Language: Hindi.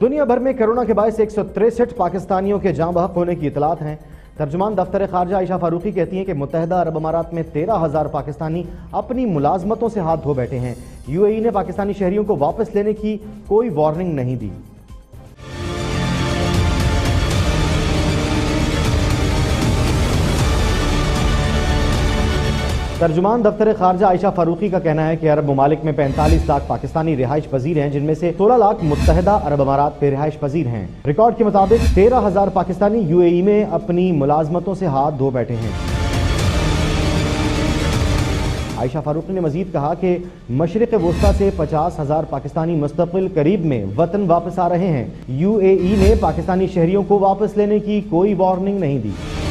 दुनिया भर में कोरोना के बायस 163 पाकिस्तानियों के जाँ बहक होने की इतलात हैं। तर्जुमान दफ्तर खारजा आयशा फारूकी कहती हैं कि मुत्तहदा अरब अमारात में 13,000 पाकिस्तानी अपनी मुलाजमतों से हाथ धो बैठे हैं। UAE ने पाकिस्तानी शहरियों को वापस लेने की कोई वार्निंग नहीं दी। तर्जुमान दफ्तर खारजा आयशा फारूकी का कहना है कि अरब ममालिक में 45 लाख पाकिस्तानी रिहाइश पजीर हैं, जिनमें से 16 लाख मुत्तहदा अरब अमारात में रिहाइश पजीर हैं। रिकॉर्ड के मुताबिक 13,000 पाकिस्तानी UAE में अपनी मुलाजमतों से हाथ धो बैठे हैं। आयशा फारूकी ने मजीद कहा कि मशरिक वस्ता से 50,000 पाकिस्तानी मुस्तकिल करीब में वतन वापस आ रहे हैं। UAE ने पाकिस्तानी शहरियों को वापस लेने की कोई वार्निंग नहीं दी।